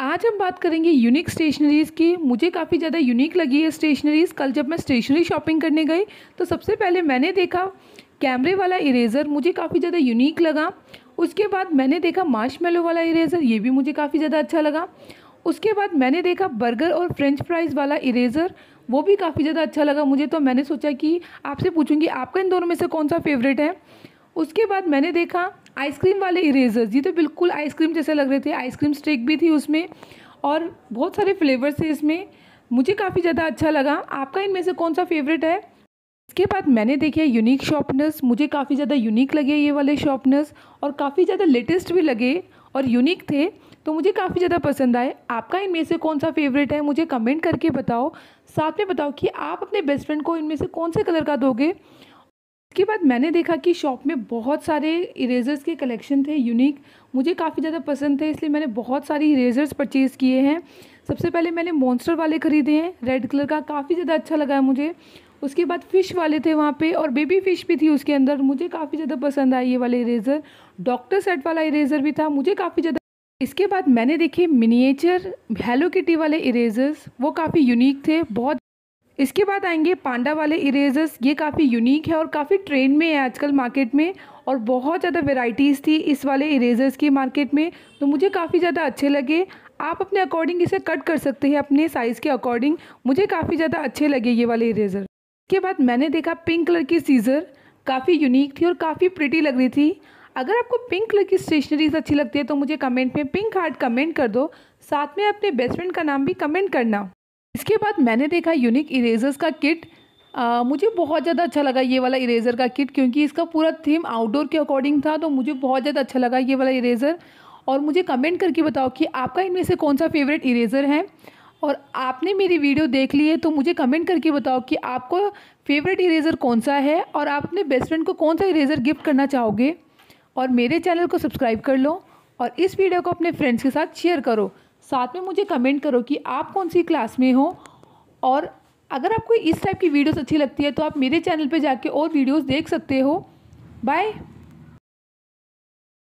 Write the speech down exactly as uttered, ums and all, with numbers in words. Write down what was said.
आज हम बात करेंगे यूनिक स्टेशनरीज़ की। मुझे काफ़ी ज़्यादा यूनिक लगी है स्टेशनरीज़। कल जब मैं स्टेशनरी शॉपिंग करने गई तो सबसे पहले मैंने देखा कैमरे वाला इरेज़र, मुझे काफ़ी ज़्यादा यूनिक लगा। उसके बाद मैंने देखा मार्शमेलो वाला इरेज़र, ये भी मुझे काफ़ी ज़्यादा अच्छा लगा। उसके बाद मैंने देखा बर्गर और फ्रेंच फ्राइज़ वाला इरेज़र, वो भी काफ़ी ज़्यादा अच्छा लगा मुझे। तो मैंने सोचा कि आपसे पूछूंगी आपका इन दोनों में से कौन सा फेवरेट है। उसके बाद मैंने देखा आइसक्रीम वाले इरेज़र्स, ये तो बिल्कुल आइसक्रीम जैसे लग रहे थे। आइसक्रीम स्टिक भी थी उसमें और बहुत सारे फ्लेवर्स थे इसमें, मुझे काफ़ी ज़्यादा अच्छा लगा। आपका इनमें से कौन सा फेवरेट है। इसके बाद मैंने देखे यूनिक शॉर्पनर्स, मुझे काफ़ी ज़्यादा यूनिक लगे ये वाले शॉर्पनर्स और काफ़ी ज़्यादा लेटेस्ट भी लगे और यूनिक थे, तो मुझे काफ़ी ज़्यादा पसंद आए। आपका इनमें से कौन सा फेवरेट है मुझे कमेंट करके बताओ। साथ में बताओ कि आप अपने बेस्ट फ्रेंड को इनमें से कौन से कलर का दोगे। उसके बाद मैंने देखा कि शॉप में बहुत सारे इरेज़र्स के कलेक्शन थे यूनिक, मुझे काफ़ी ज़्यादा पसंद थे इसलिए मैंने बहुत सारी इरेज़र्स परचेज़ किए हैं। सबसे पहले मैंने मॉन्स्टर वाले ख़रीदे हैं, रेड कलर का काफ़ी ज़्यादा अच्छा लगा है मुझे। उसके बाद फ़िश वाले थे वहाँ पे और बेबी फ़िश भी थी उसके अंदर, मुझे काफ़ी ज़्यादा पसंद आई ये वाले इरेज़र। डॉक्टर सेट वाला इरेज़र भी था, मुझे काफ़ी ज़्यादा। इसके बाद मैंने देखे मिनिएचर हेलो किटी वाले इरेज़र्स, वो काफ़ी यूनिक थे बहुत। इसके बाद आएंगे पांडा वाले इरेज़र्स, ये काफ़ी यूनिक है और काफ़ी ट्रेंड में है आजकल मार्केट में और बहुत ज़्यादा वेराइटीज़ थी इस वाले इरेज़र्स की मार्केट में, तो मुझे काफ़ी ज़्यादा अच्छे लगे। आप अपने अकॉर्डिंग इसे कट कर सकते हैं अपने साइज़ के अकॉर्डिंग, मुझे काफ़ी ज़्यादा अच्छे लगे ये वाले इरेज़र। इसके बाद मैंने देखा पिंक कलर की सीज़र, काफ़ी यूनिक थी और काफ़ी प्रिटी लग रही थी। अगर आपको पिंक कलर की स्टेशनरीज अच्छी लगती है तो मुझे कमेंट में पिंक हार्ट कमेंट कर दो, साथ में अपने बेस्ट फ्रेंड का नाम भी कमेंट करना। इसके बाद मैंने देखा यूनिक इरेज़र्स का किट, आ, मुझे बहुत ज़्यादा अच्छा लगा ये वाला इरेज़र का किट क्योंकि इसका पूरा थीम आउटडोर के अकॉर्डिंग था, तो मुझे बहुत ज़्यादा अच्छा लगा ये वाला इरेज़र। और मुझे कमेंट करके बताओ कि आपका इनमें से कौन सा फेवरेट इरेज़र है। और आपने मेरी वीडियो देख ली है तो मुझे कमेंट करके बताओ कि आपको फेवरेट इरेज़र कौन सा है और आप अपने बेस्ट फ्रेंड को कौन सा इरेज़र गिफ्ट करना चाहोगे। और मेरे चैनल को सब्सक्राइब कर लो और इस वीडियो को अपने फ्रेंड्स के साथ शेयर करो। साथ में मुझे कमेंट करो कि आप कौन सी क्लास में हो। और अगर आपको इस टाइप की वीडियोस अच्छी लगती है तो आप मेरे चैनल पे जाके और वीडियोस देख सकते हो। बाय।